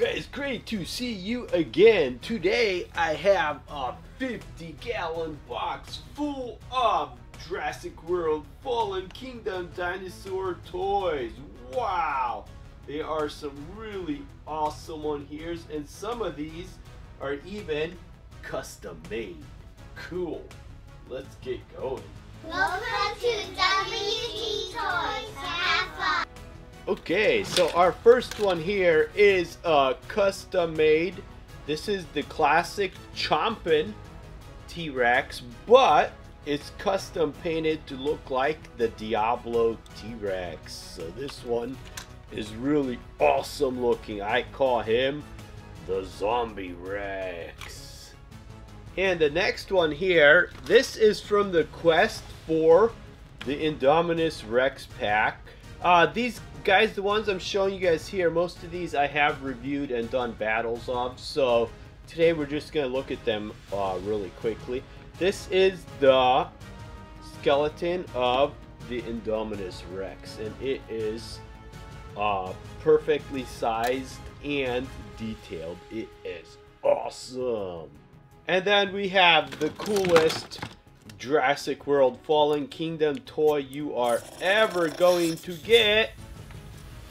Guys, great to see you again. Today I have a 50-gallon box full of Jurassic World Fallen Kingdom dinosaur toys. Wow! There are some really awesome on here, and some of these are even custom made. Cool. Let's get going. Welcome to WD Toys. Have fun. Okay, so our first one here is custom made. This is the classic chomping T-Rex, but it's custom painted to look like the Diablo T-Rex. So this one is really awesome looking. I call him the Zombie Rex. And the next one here, this is from the quest for the Indominus Rex pack. These guys, the ones I'm showing you guys here, most of these I have reviewed and done battles of, so today we're just going to look at them really quickly. This is the skeleton of the Indominus Rex, and it is perfectly sized and detailed. It is awesome. And then we have the coolest Jurassic World Fallen Kingdom toy you are ever going to get.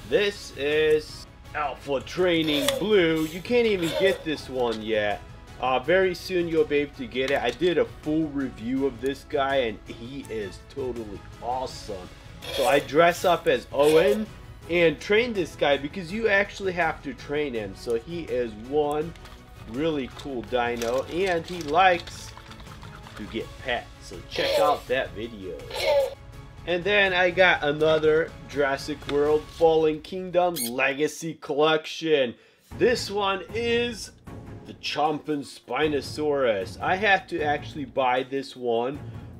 This is Alpha Training Blue. You can't even get this one yet. Very soon you'll be able to get it. I did a full review of this guy and he is totally awesome. So I dress up as Owen and train this guy because you actually have to train him. So he is one really cool dino and he likes to get pet, so check out that video. And then I got another Jurassic World Fallen Kingdom Legacy Collection. This one is the Chompin' Spinosaurus. I had to actually buy this one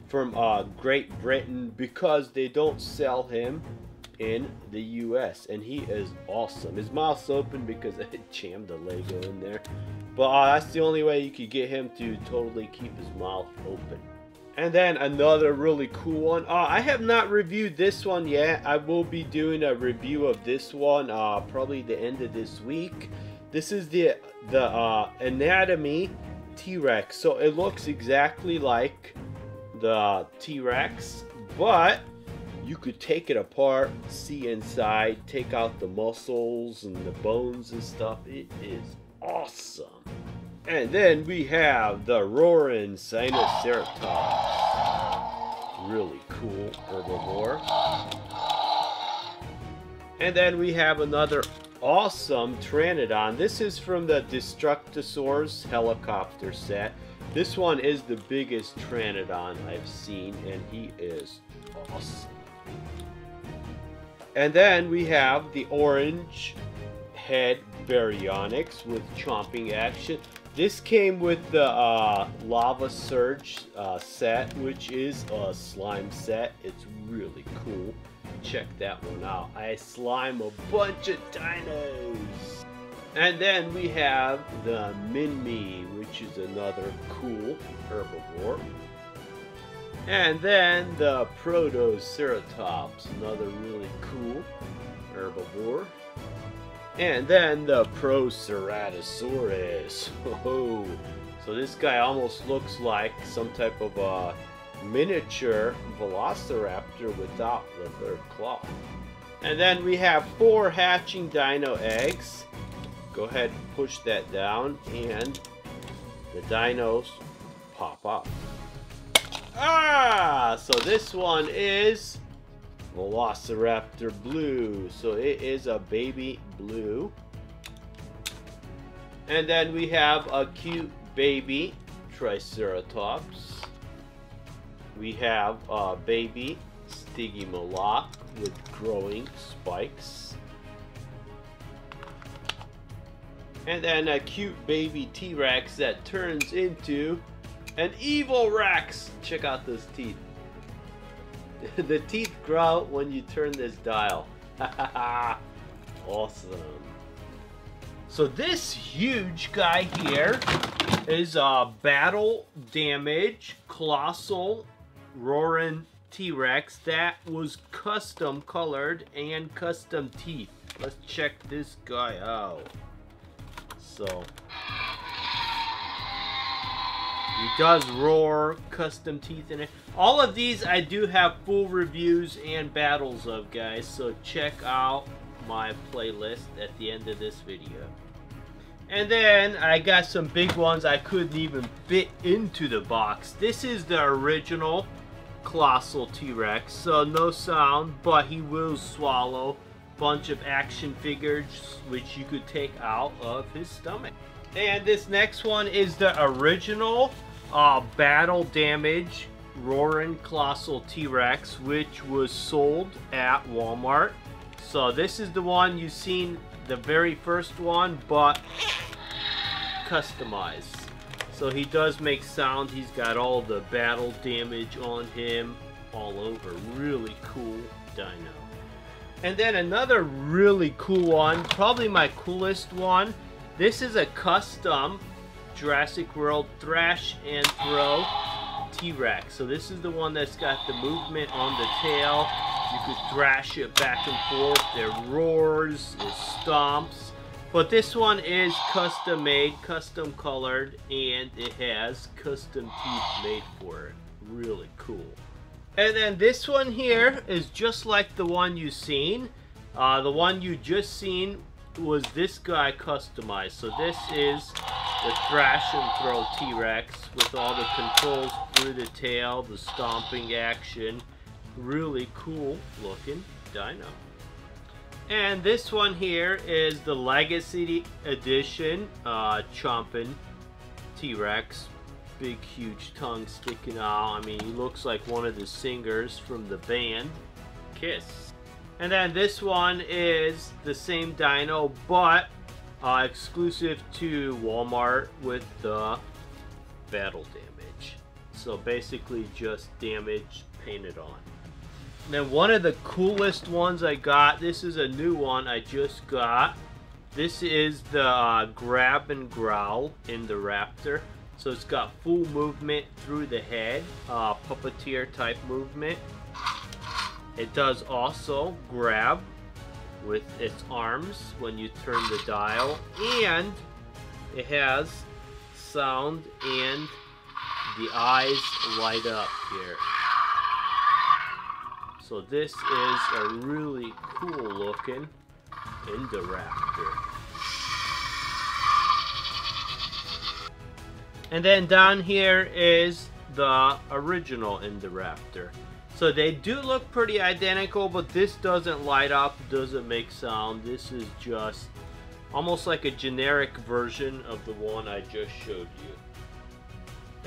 from Great Britain because they don't sell him in the US, and he is awesome. His mouth's open because I jammed a Lego in there. But that's the only way you could get him to totally keep his mouth open. And then another really cool one. I have not reviewed this one yet. I will be doing a review of this one probably the end of this week. This is the Anatomy T-Rex. So it looks exactly like the T-Rex, but you could take it apart, see inside, take out the muscles and the bones and stuff. It is awesome. And then we have the Roaring Sinoceratops. Really cool herbivore. And then we have another awesome Pteranodon. This is from the Destructosaurus helicopter set. This one is the biggest Pteranodon I've seen, and he is awesome. And then we have the Orange Head Baryonyx with chomping action. This came with the Lava Surge set, which is a slime set. It's really cool. Check that one out. I slime a bunch of dinos. And then we have the Minmi, which is another cool herbivore. And then the Protoceratops, another really cool herbivore. And then the Proceratosaurus. Oh, so this guy almost looks like some type of a miniature Velociraptor without the third claw. And then we have 4 hatching dino eggs. Go ahead and push that down and the dinos pop up. Ah, so this one is Velociraptor Blue. So it is a baby blue. And then we have a cute baby Triceratops. We have a baby Stygimoloch with growing spikes. And then a cute baby T-Rex that turns into an evil Rex. Check out those teeth. The teeth grow when you turn this dial. Awesome. So this huge guy here is a battle damage colossal roaring T-Rex that was custom colored and custom teeth. Let's check this guy out. So it does roar, custom teeth in it. All of these I do have full reviews and battles of, guys, so check out my playlist at the end of this video. And then I got some big ones I couldn't even fit into the box. This is the original colossal T-Rex, so no sound, but he will swallow a bunch of action figures which you could take out of his stomach. And this next one is the original battle damage roaring colossal T-Rex, which was sold at Walmart. So this is the one you've seen, the very first one, but customized. So he does make sound. He's got all the battle damage on him all over. Really cool dino. And then another really cool one, probably my coolest one. This is a custom Jurassic World Thrash and Throw T-Rex. So this is the one that's got the movement on the tail. You could thrash it back and forth. It roars, it stomps. But this one is custom made, custom colored, and it has custom teeth made for it. Really cool. And then this one here is just like the one you've seen. The one you just seen was this guy customized. So this is the Thrash and Throw T-Rex with all the controls through the tail, the stomping action. Really cool looking dino. And this one here is the Legacy Edition chomping T-Rex. Big huge tongue sticking out. I mean, he looks like one of the singers from the band Kiss. And then this one is the same dino, but exclusive to Walmart with the battle damage. So basically just damage painted on. And then one of the coolest ones I got, this is a new one I just got. This is the grab and growl Indoraptor. So it's got full movement through the head, puppeteer type movement. It does also grab with its arms when you turn the dial, and it has sound and the eyes light up here. So this is a really cool looking Indoraptor. And then down here is the original Indoraptor. So they do look pretty identical, but this doesn't light up, doesn't make sound. This is just almost like a generic version of the one I just showed you.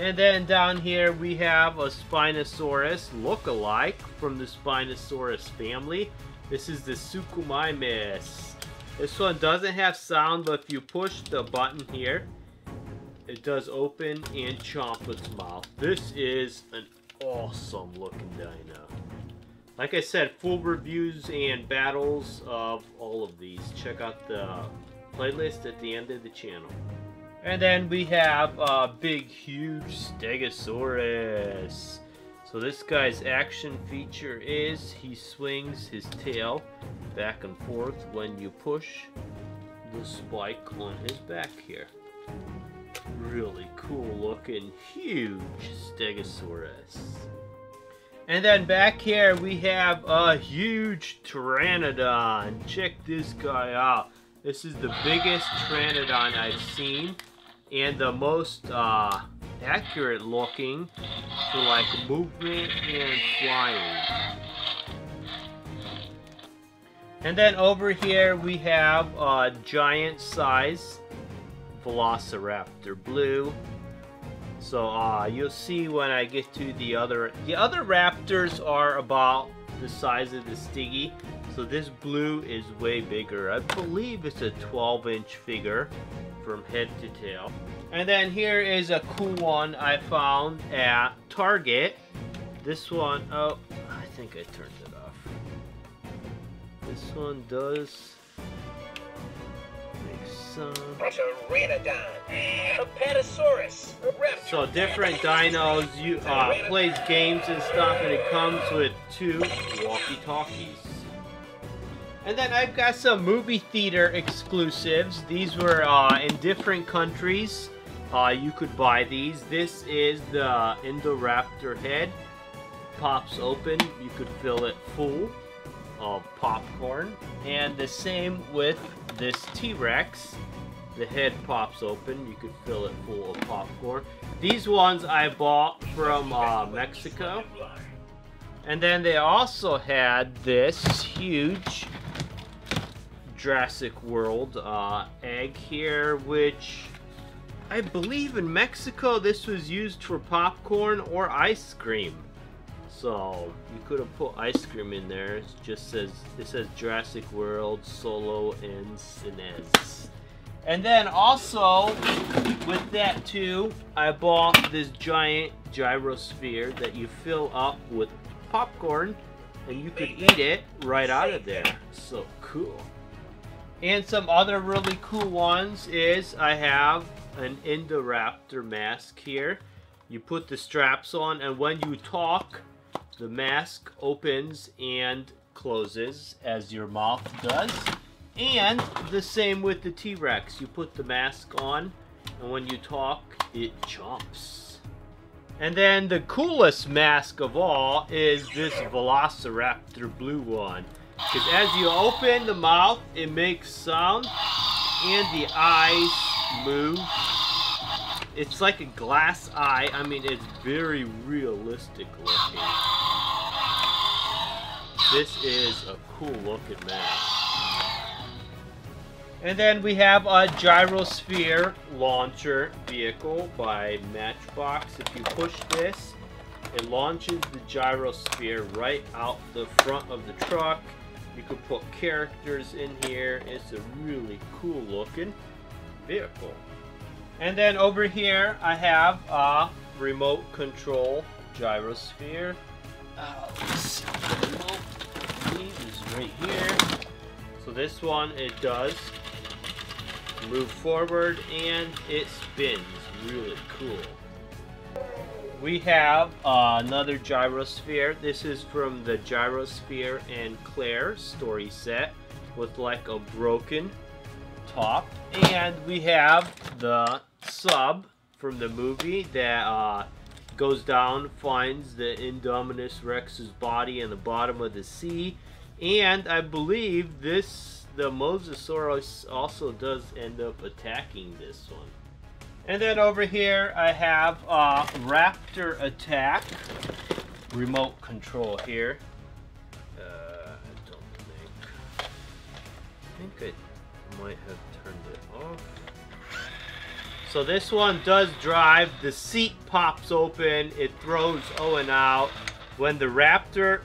And then down here we have a Spinosaurus look-alike from the Spinosaurus family. This is the Suchomimus. This one doesn't have sound, but if you push the button here, it does open and chomp its mouth. This is an awesome looking dino. Like I said, full reviews and battles of all of these. Check out the playlist at the end of the channel. And then we have a big huge Stegosaurus. So this guy's action feature is he swings his tail back and forth when you push the spike on his back here. Really cool looking huge Stegosaurus. And then back here we have a huge Pteranodon. Check this guy out. This is the biggest Pteranodon I've seen and the most accurate looking for like movement and flying. And then over here we have a giant size Velociraptor Blue. So you'll see when I get to the other raptors are about the size of the Stiggy. So this Blue is way bigger. I believe it's a 12-inch figure from head to tail. And then here is a cool one I found at Target. This one, oh, I think I turned it off. This one does so different dinos. You plays games and stuff, and it comes with two walkie-talkies. And then I've got some movie theater exclusives. These were in different countries. You could buy these. This is the Indoraptor head. Pops open. You could fill it full of popcorn. And the same with this T-Rex. The head pops open. You could fill it full of popcorn. These ones I bought from Mexico. And then they also had this huge Jurassic World egg here, which I believe in Mexico this was used for popcorn or ice cream. So you could have put ice cream in there. It just says, it says Jurassic World Solo and Cines. And then also with that too, I bought this giant gyrosphere that you fill up with popcorn and you could eat it right out of there. So cool. And some other really cool ones is I have an Indoraptor mask here. You put the straps on, and when you talk, the mask opens and closes as your mouth does. And the same with the T-Rex. You put the mask on, and when you talk, it chomps. And then the coolest mask of all is this Velociraptor Blue one. Because as you open the mouth, it makes sound, and the eyes move. It's like a glass eye. I mean, it's very realistic looking. This is a cool looking mask. And then we have a gyrosphere launcher vehicle by Matchbox. If you push this, it launches the gyrosphere right out the front of the truck. You could put characters in here. It's a really cool looking vehicle. And then over here I have a remote control gyrosphere. Let's see, the remote, I believe, is right here. So this one, it does move forward and it spins. Really cool. We have another gyrosphere. This is from the Gyrosphere and Claire story set with like a broken top. And we have the sub from the movie that goes down, finds the Indominus Rex's body in the bottom of the sea. And I believe this, the Mosasaurus also does end up attacking this one. And then over here I have Raptor Attack remote control here. I think I might have turned it off. So this one does drive. The seat pops open. It throws Owen out. When the Raptor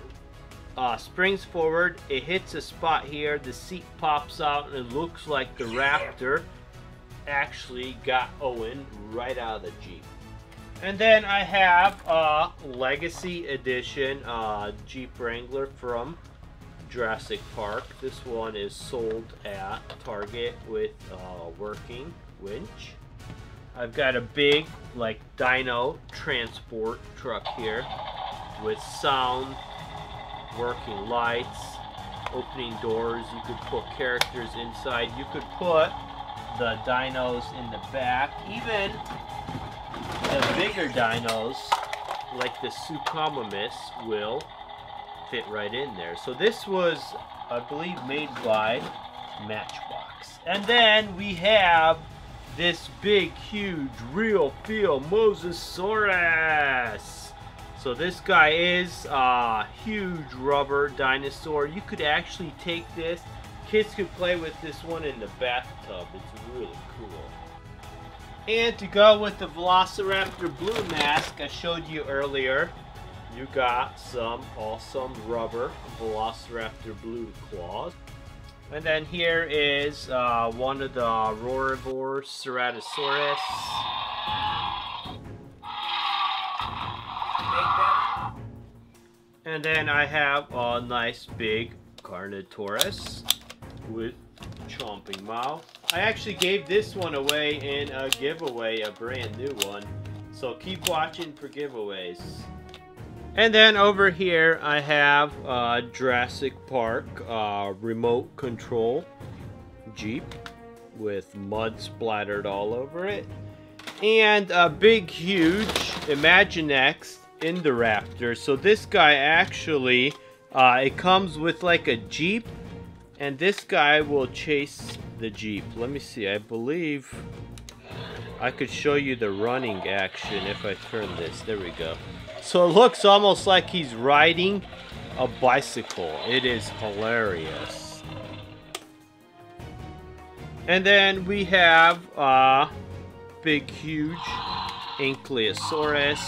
springs forward, it hits a spot here, the seat pops out, and it looks like the Raptor actually got Owen right out of the Jeep. And then I have a Legacy Edition Jeep Wrangler from Jurassic Park. This one is sold at Target with a working winch. I've got a big, like, dino transport truck here with sound, working lights, opening doors. You could put characters inside. You could put the dinos in the back. Even the bigger dinos, like the Suchomimus, will fit right in there. So this was, I believe, made by Matchbox. And then we have this big, huge, real feel Mosasaurus. So this guy is a huge rubber dinosaur. You could actually take this. Kids could play with this one in the bathtub. It's really cool. And to go with the Velociraptor Blue mask I showed you earlier, you got some awesome rubber Velociraptor Blue claws. And then here is one of the Roaring Ceratosaurus. And then I have a nice big Carnotaurus with chomping mouth. I actually gave this one away in a giveaway, a brand new one. So keep watching for giveaways. And then over here I have Jurassic Park remote control Jeep with mud splattered all over it. And a big, huge Imaginext Indoraptor. So this guy actually, it comes with like a Jeep. And this guy will chase the Jeep. Let me see, I believe I could show you the running action if I turn this. There we go. So it looks almost like he's riding a bicycle. It is hilarious. And then we have big, huge Ankylosaurus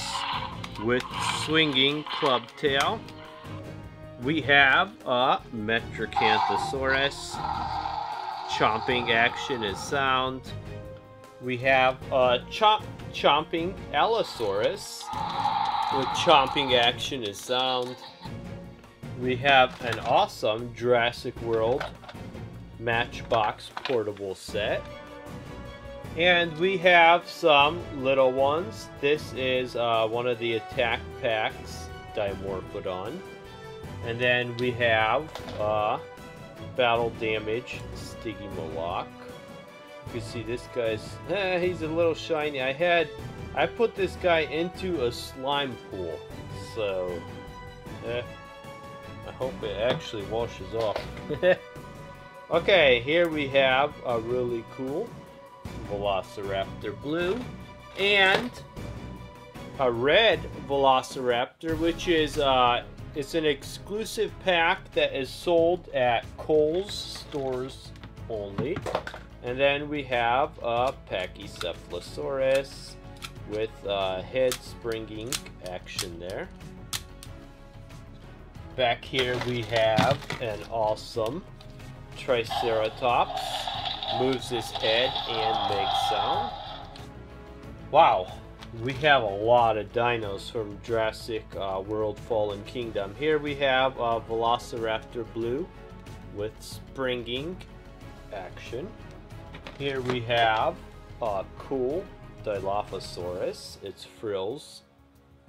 with swinging club tail. We have a Metracanthosaurus, chomping action and sound. We have a chomping Allosaurus with chomping action and sound. We have an awesome Jurassic World Matchbox portable set. And we have some little ones. This is one of the attack packs, Dimorphodon. And then we have battle damage Stygimoloch. You can see this guy's, he's a little shiny. I put this guy into a slime pool, so I hope it actually washes off. Okay, here we have a really cool Velociraptor Blue and a red Velociraptor, which is it's an exclusive pack that is sold at Kohl's stores only. And then we have a Pachycephalosaurus with head springing action there. Back here we have an awesome Triceratops. Moves his head and makes sound. Wow. We have a lot of dinos from Jurassic World Fallen Kingdom. Here we have Velociraptor Blue with springing action. Here we have a cool Dilophosaurus. Its frills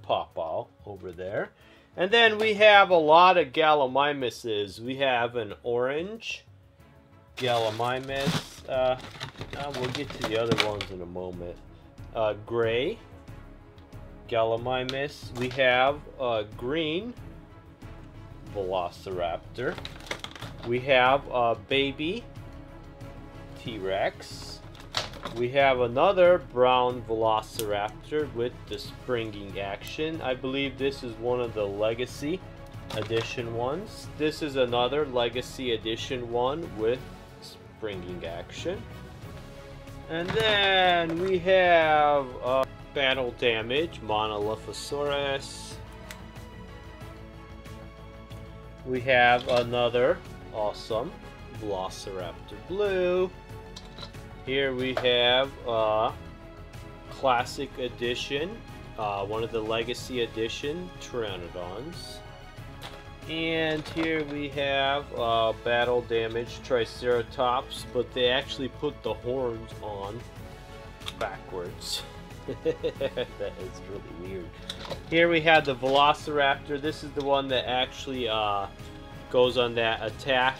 pop out over there. And then we have a lot of Gallimimuses. We have an orange Gallimimus. We'll get to the other ones in a moment. Gray Gallimimus. We have a green Velociraptor. We have a baby T-Rex. We have another brown Velociraptor with the springing action. I believe this is one of the Legacy Edition ones. This is another Legacy Edition one with springing action. And then we have battle damage Monolithosaurus. We have another awesome Velociraptor Blue. Here we have classic edition, one of the Legacy Edition Pteranodons. And here we have battle damage Triceratops, but they actually put the horns on backwards. That is really weird. Here we have the Velociraptor. This is the one that actually goes on that attack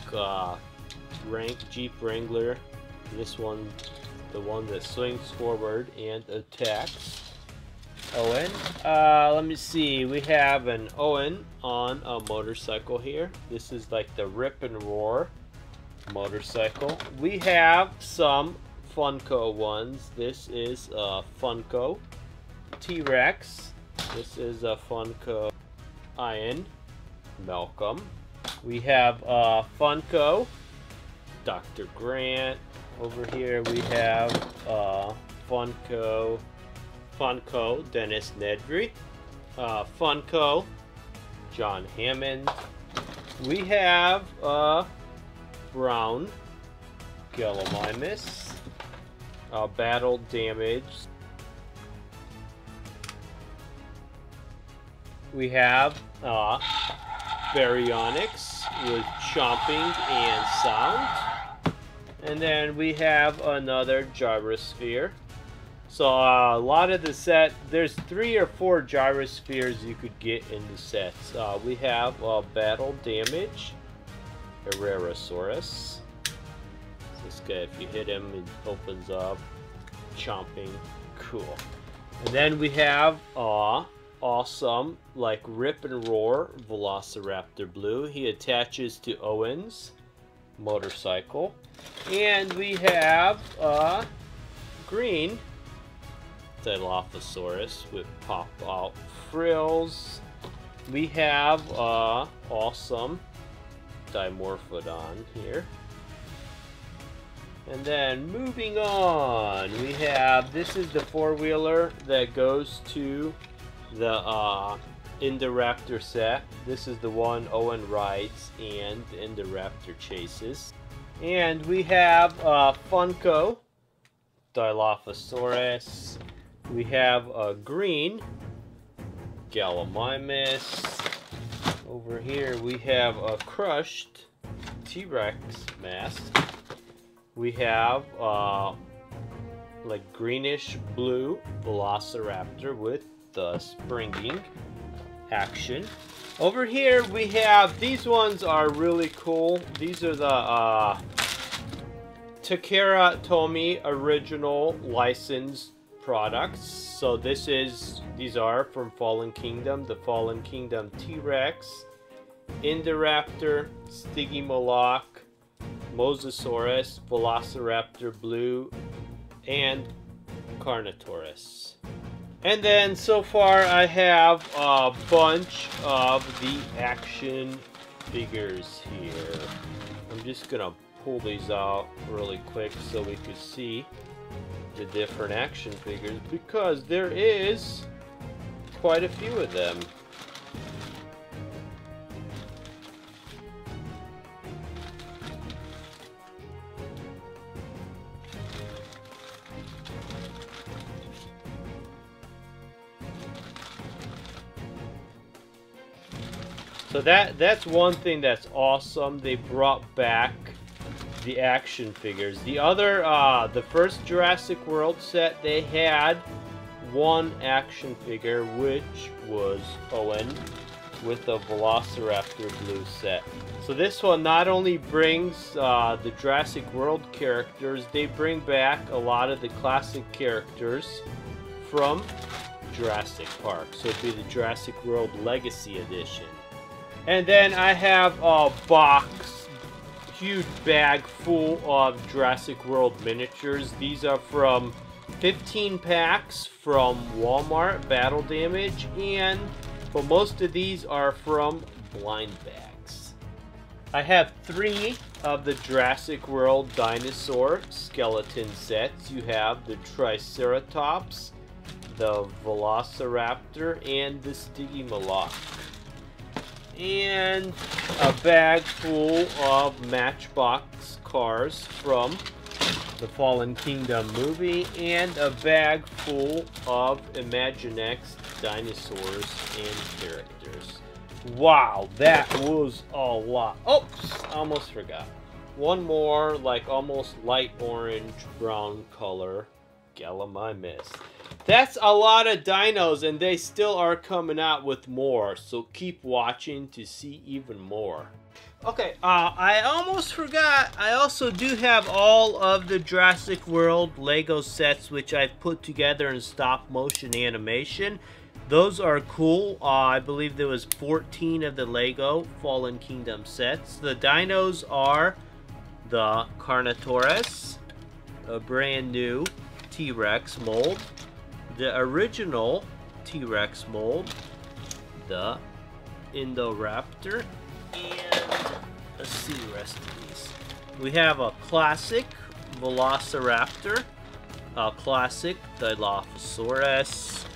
Jeep Wrangler. This one, the one that swings forward and attacks. Owen. Let me see. We have an Owen on a motorcycle here. This is like the Rip and Roar motorcycle. We have some Funko ones. This is a Funko T-Rex. This is a Funko Iron Malcolm. We have a Funko Dr. Grant. Over here we have a Funko Dennis Nedry, Funko John Hammond. We have a brown Gallimimus, battle damage. We have Baryonyx with chomping and sound. And then we have another gyrosphere So a lot of the set, there's 3 or 4 gyrospheres you could get in the sets. We have Battle Damage, Herrerasaurus. This guy, if you hit him, it opens up. Chomping, cool. And then we have awesome, like Rip and Roar, Velociraptor Blue. He attaches to Owen's motorcycle. And we have green Dilophosaurus with pop out frills. We have awesome Dimorphodon here. And then moving on, we have, this is the 4-wheeler that goes to the Indoraptor set. This is the one Owen rides and the Indoraptor chases. And we have Funko Dilophosaurus. We have a green Gallimimus. Over here we have a crushed T-Rex mask. We have like greenish blue Velociraptor with the springing action. Over here we have, these ones are really cool. These are the Takara Tomy original licensed products. So this is, these are from Fallen Kingdom, the Fallen Kingdom T-Rex, Indoraptor, Stygimoloch, Mosasaurus, Velociraptor Blue, and Carnotaurus. And then so far I have a bunch of the action figures here. I'm just gonna pull these out really quick so we could see the different action figures, because there is quite a few of them. So that's one thing that's awesome. They brought back the action figures. The other, the first Jurassic World set, they had one action figure, which was Owen with a Velociraptor Blue set. So this one not only brings the Jurassic World characters, they bring back a lot of the classic characters from Jurassic Park. So it'd be the Jurassic World Legacy Edition. And then I have a box, huge bag full of Jurassic World miniatures. These are from 15 packs from Walmart, Battle Damage, and but most of these are from blind bags. I have 3 of the Jurassic World dinosaur skeleton sets. You have the Triceratops, the Velociraptor, and the Stygimoloch. And a bag full of Matchbox cars from the Fallen Kingdom movie, and a bag full of Imaginext dinosaurs and characters. Wow, that was a lot. Oops, almost forgot. One more, like almost light orange brown color Gallimimus. That's a lot of dinos, and they still are coming out with more, so keep watching to see even more. Okay, I almost forgot, I also do have all of the Jurassic World Lego sets, which I've put together in stop motion animation. Those are cool. I believe there was 14 of the Lego Fallen Kingdom sets. The dinos are the Carnotaurus, a brand new T-Rex mold, the original T-Rex mold, the Indoraptor, and let's see the rest of these. We have a classic Velociraptor, a classic Dilophosaurus,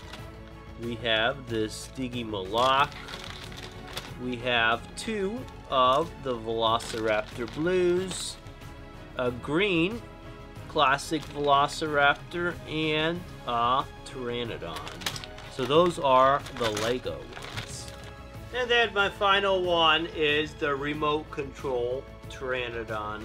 we have the Stygimoloch, we have 2 of the Velociraptor Blues, a green classic Velociraptor, and a Pteranodon. So those are the Lego ones. And then my final one is the remote control Pteranodon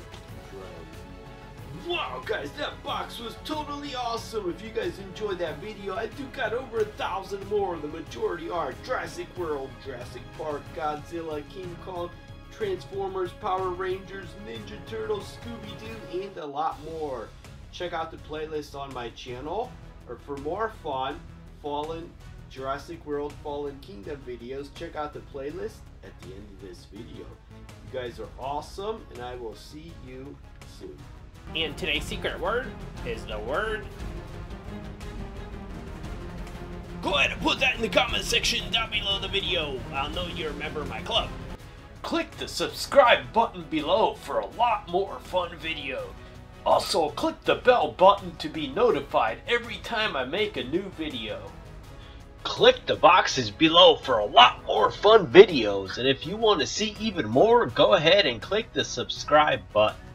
drone. Wow guys, that box was totally awesome. If you guys enjoyed that video, I do got over 1,000 more. The majority are Jurassic World, Jurassic Park, Godzilla, King Kong, Transformers, Power Rangers, Ninja Turtles, Scooby-Doo, and a lot more. Check out the playlist on my channel, or for more fun, Jurassic World Fallen Kingdom videos, check out the playlist at the end of this video. You guys are awesome, and I will see you soon. And today's secret word is the word... Go ahead and put that in the comment section down below the video. I'll know you're a member of my club. Click the subscribe button below for a lot more fun video. Also, click the bell button to be notified every time I make a new video. Click the boxes below for a lot more fun videos, and if you want to see even more, go ahead and click the subscribe button.